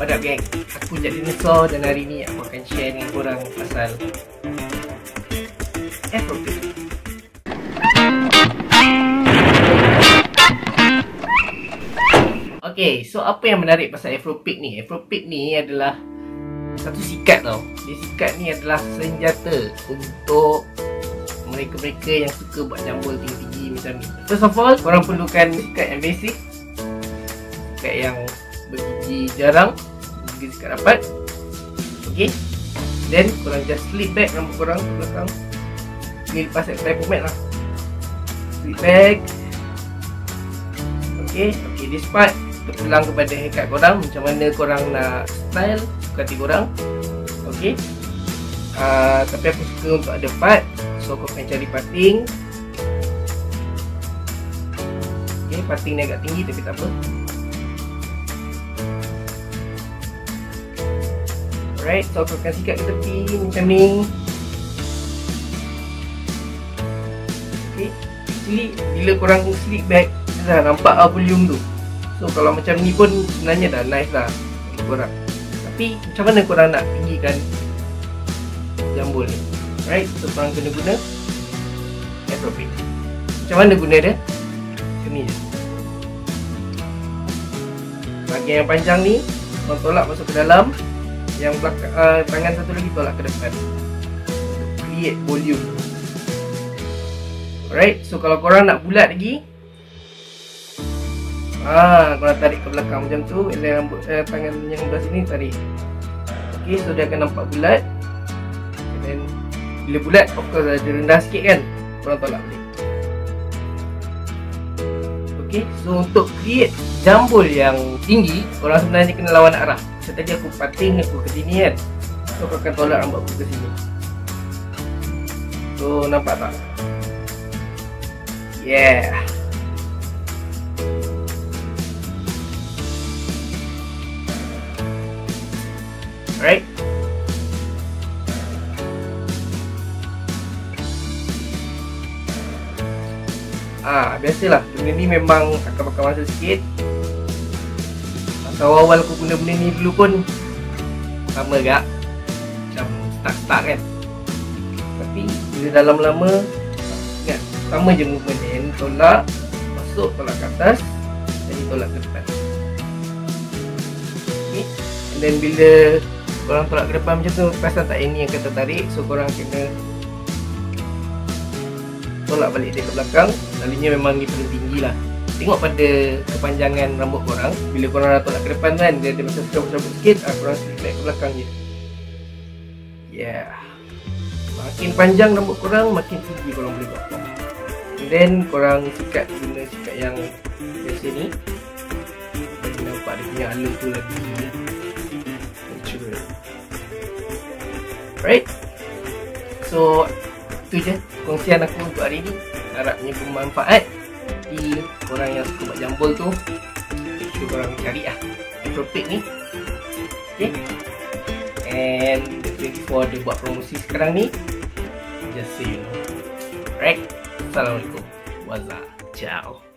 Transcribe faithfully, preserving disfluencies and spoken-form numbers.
What up gang, aku Jak Dinosor dan hari ni aku akan share dengan korang pasal Afrobeat. Okay, so apa yang menarik pasal Afrobeat ni? Afrobeat ni adalah satu sikat tau. Dia sikat ni adalah senjata untuk mereka-mereka yang suka buat jambul tinggi-tinggi macam ni. First of all, korang perlukan sikat yang basic, sikat yang bergigi jarang, bergigi sikat rapat. Okay, then korang just slip back rambut korang ke belakang. Ni lepas apply pomade lah, slip back. Okay, okay, this part terpulang kepada haircut korang, macam mana korang nak style kati korang. Okay, uh, tapi aku suka untuk ada part, so korang akan cari parting. Okay, parting ni agak tinggi tapi tak apa. Alright, so aku akan sikat ke tepi macam ni. Okay, actually bila korang slip back, dah nampak lah volume tu. So kalau macam ni pun sebenarnya dah nice lah bagi korang. Tapi macam mana korang nak tinggikan jambul ni? Alright, so korang kena guna Afrobeat. Macam mana guna dia? Macam ni je. Bahagian yang panjang ni korang tolak masuk ke dalam. Yang belakang, uh, tangan satu lagi tolak ke depan, create volume. Alright, so kalau korang nak bulat lagi, ah, korang tarik ke belakang macam tu. Elai rambut, eh, tangan yang belah sini tarik. Okay, so dia akan nampak bulat. And then bila bulat, of course ada rendah sikit kan, korang tolak balik. Okay, so untuk create jambul yang tinggi, korang sebenarnya kena lawan arah. Tadi aku parting aku ke sini kan, so aku akan tolak rambut aku ke sini. So nampak tak? Yeah. Alright, ah, biasalah benda ni memang akan makan masa sikit. Kalau awal aku guna benda ni dulu pun sama agak macam start-start kan. Tapi bila dalam lama ingat, sama je movement ni. Tolak, masuk, tolak ke atas, jadi tolak ke depan. Okay, and then bila korang tolak ke depan macam tu, pasal tak ini akan tertarik. So korang kena tolak balik dia ke belakang. Lalunya memang ni paling tinggi lah. Tengok pada kepanjangan rambut korang. Bila korang dah tolak ke depan kan, dia ada macam serabut-serabut sikit, ah, korang slip back ke belakang je. Yeah. Makin panjang rambut korang, makin tinggi korang boleh buat. And then korang sikat, guna sikat yang biasa ni. Jadi nampak dia punya alur tu lagi natural. Alright, so itu je kongsian aku untuk hari ni. Harapnya bermanfaat. Jadi korang yang suka buat jambul tu, make sure korang cari lah Afrobeat ni. Okay, and twenty-four dia buat promosi sekarang ni, just so you know. Alright, Assalamualaikum. Wazak. Ciao.